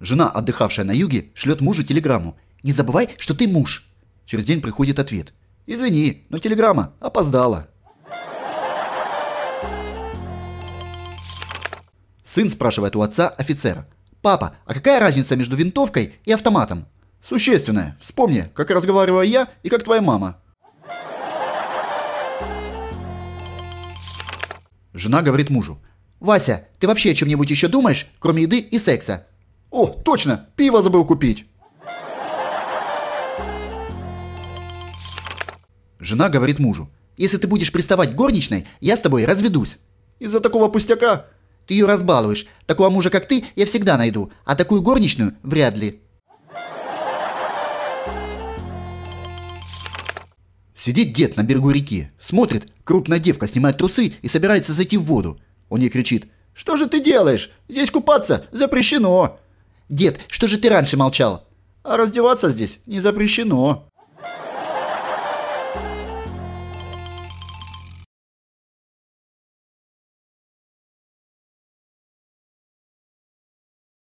Жена, отдыхавшая на юге, шлет мужу телеграмму. «Не забывай, что ты муж». Через день приходит ответ. «Извини, но телеграмма опоздала». Сын спрашивает у отца офицера. «Папа, а какая разница между винтовкой и автоматом?» «Существенная. Вспомни, как разговариваю я и как твоя мама». Жена говорит мужу. «Вася, ты вообще о чем-нибудь еще думаешь, кроме еды и секса?» «О, точно! Пиво забыл купить!» Жена говорит мужу. «Если ты будешь приставать к горничной, я с тобой разведусь». «Из-за такого пустяка?» «Ты ее разбалуешь. Такого мужа, как ты, я всегда найду, а такую горничную вряд ли». Сидит дед на берегу реки, смотрит, крупная девка снимает трусы и собирается зайти в воду. Он ей кричит. «Что же ты делаешь? Здесь купаться запрещено!» «Дед, что же ты раньше молчал?» «А раздеваться здесь не запрещено!»